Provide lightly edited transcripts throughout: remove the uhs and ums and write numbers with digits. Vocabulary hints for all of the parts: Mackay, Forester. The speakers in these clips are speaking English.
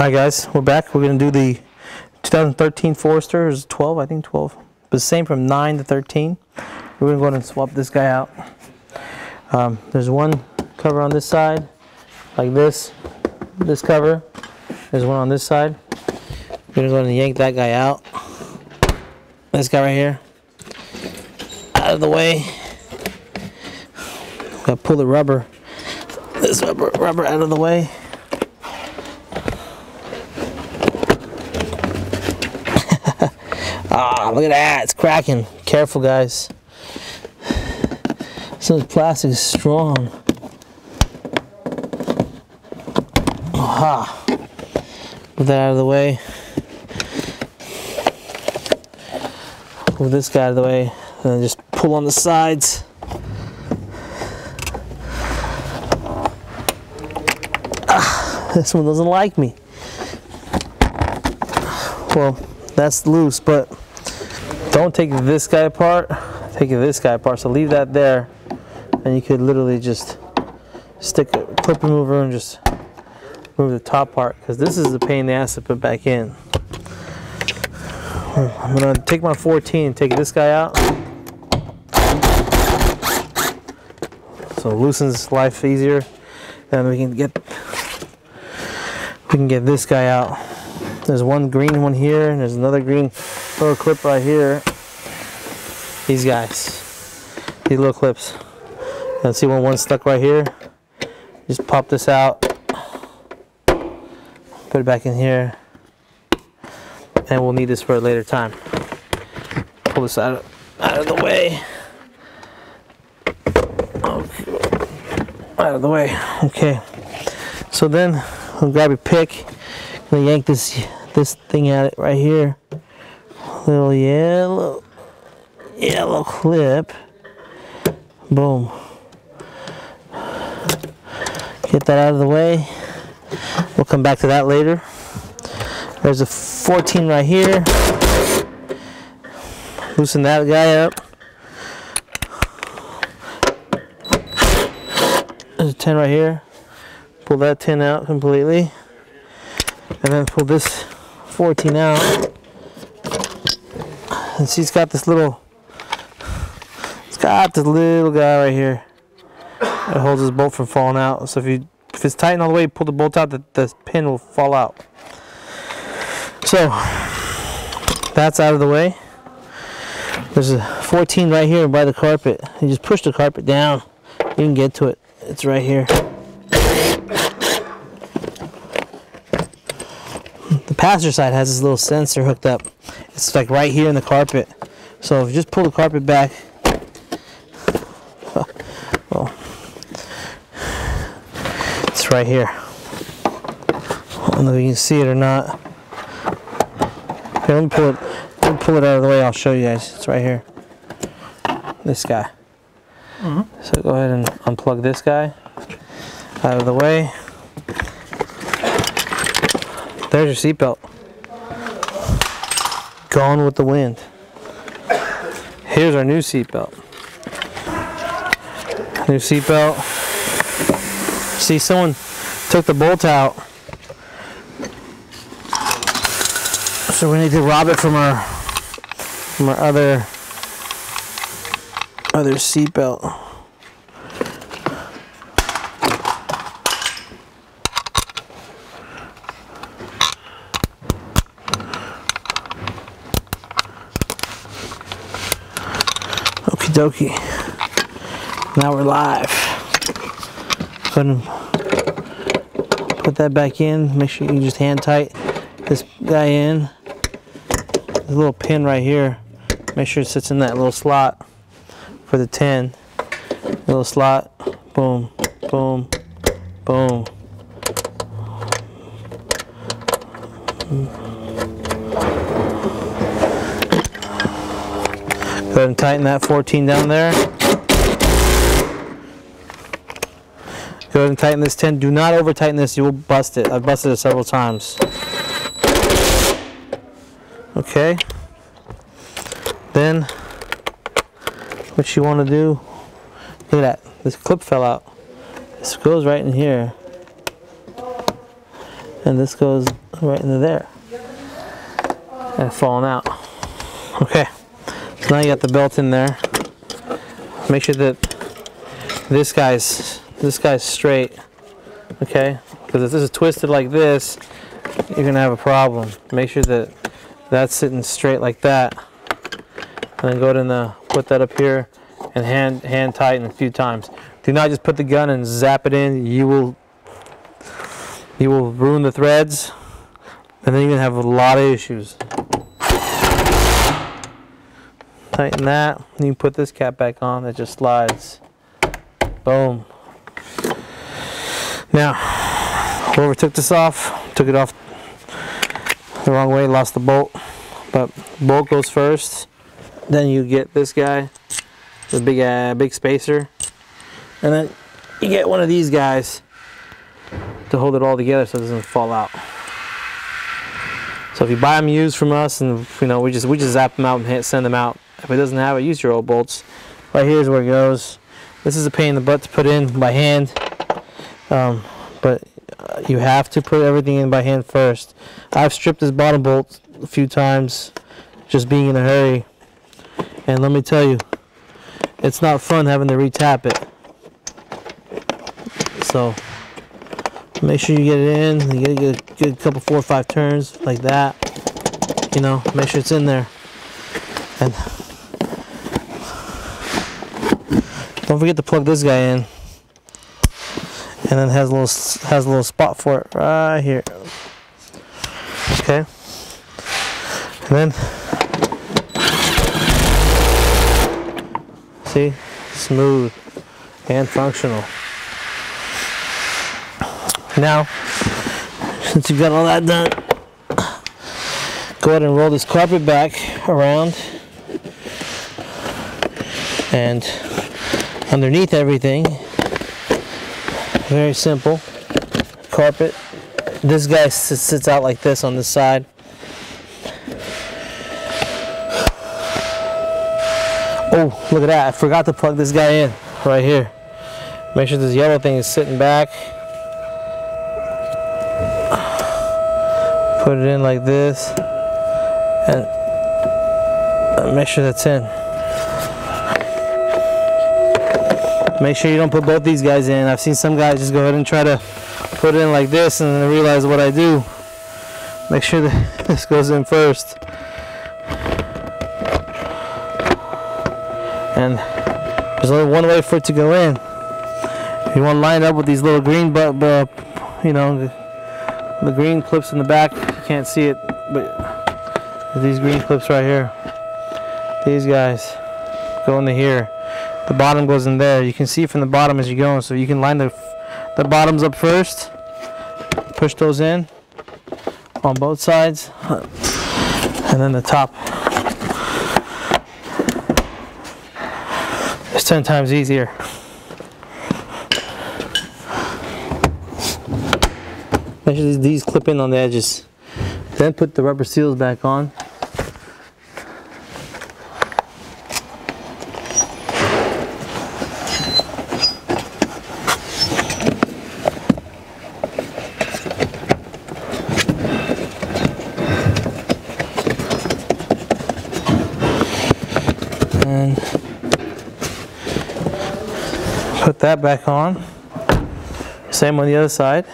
Alright guys, we're back. We're going to do the 2013 Forester. It's 12, I think 12. But same from 9 to 13. We're going to go ahead and swap this guy out. There's one cover on this side, like this cover. There's one on this side. We're going to go ahead and yank that guy out. This guy right here. Out of the way. We've got to pull the rubber. This rubber out of the way. Ah, look at that, it's cracking. Careful, guys. So this plastic is strong. Aha. Put that out of the way. Move this guy out of the way. And then just pull on the sides. Ah, this one doesn't like me. Well, that's loose, but don't take this guy apart, take this guy apart. So leave that there, and you could literally just stick a clip remover and just move the top part, because this is the pain in the ass to put back in. I'm going to take my 14 and take this guy out. So it loosens life easier. Then we can get this guy out. There's one green one here, and there's another green little clip right here. These guys, these little clips. And see when one's stuck right here? Just pop this out, put it back in here, and we'll need this for a later time. Pull this out of the way. Okay. Out of the way. Okay. So then we'll grab your pick. I'm gonna yank this thing at it right here. Little yellow clip. Boom. Get that out of the way. We'll come back to that later. There's a 14 right here. Loosen that guy up. There's a 10 right here. Pull that 10 out completely. And then pull this 14 out. And she's got this little, it's got this little guy right here that holds this bolt from falling out. So if it's tightened all the way, you pull the bolt out, the pin will fall out. So that's out of the way. There's a 14 right here by the carpet. You just push the carpet down. You can get to it. It's right here. Passenger side has this little sensor hooked up. It's like right here in the carpet. So if you just pull the carpet back, well, it's right here. I don't know if you can see it or not. Here, let me pull it out of the way. I'll show you guys. It's right here. This guy. Mm-hmm. So go ahead and unplug this guy out of the way. There's your seatbelt. Gone with the wind. Here's our new seatbelt. New seatbelt. See, someone took the bolt out. So we need to rob it from our other seatbelt. Okie dokie. Now we're live. Go ahead and put that back in. Make sure you just hand tight this guy in. There's a little pin right here. Make sure it sits in that little slot for the 10. Little slot. Boom, boom, boom. Go ahead and tighten that 14 down there. Go ahead and tighten this 10. Do not over tighten this, you will bust it. I've busted it several times. Okay. Then, what you want to do, look at that, this clip fell out. This goes right in here. and this goes right into there and falling out. Okay, so now you got the belt in there. Make sure that this guy's straight, okay? Because if this is twisted like this, you're gonna have a problem. Make sure that that's sitting straight like that, and then go to the put that up here and hand tighten a few times. Do not just put the gun and zap it in. You will ruin the threads, and then you're gonna have a lot of issues. Tighten that. You can put this cap back on. It just slides. Boom. Now, whoever took this off, took it off the wrong way, lost the bolt. But bolt goes first. Then you get this guy, the big spacer, and then you get one of these guys to hold it all together so it doesn't fall out. So if you buy them used from us, and you know we just zap them out and send them out. If it doesn't have it, use your old bolts. Right here's where it goes. This is a pain in the butt to put in by hand, but you have to put everything in by hand first. I've stripped this bottom bolt a few times, just being in a hurry. And let me tell you, it's not fun having to re-tap it. So make sure you get it in. You get a good couple, 4 or 5 turns like that. You know, make sure it's in there. And don't forget to plug this guy in. And then it has a little spot for it right here. Okay. And then. See? Smooth and functional. Now, since you've got all that done, go ahead and roll this carpet back around, and underneath everything, very simple carpet. This guy sits out like this on this side. Oh, look at that, I forgot to plug this guy in right here. Make sure this yellow thing is sitting back. Put it in like this and make sure that's in. Make sure you don't put both these guys in. I've seen some guys just go ahead and try to put it in like this and then realize what I do. Make sure that this goes in first. And there's only one way for it to go in. You want to line up with these little green, you know, the green clips in the back. You can't see it, but these green clips right here, these guys go into here. The bottom goes in there. You can see from the bottom as you're going, so you can line the bottoms up first. Push those in on both sides, and then the top. 10 times easier. Make sure these clip in on the edges. Then put the rubber seals back on. Put that back on. Same on the other side.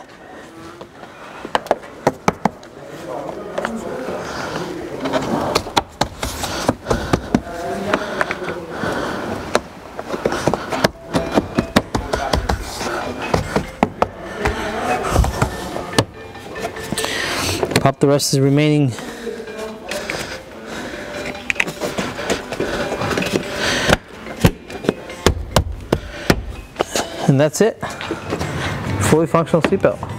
Pop the rest of the remaining . And that's it. Fully functional seatbelt.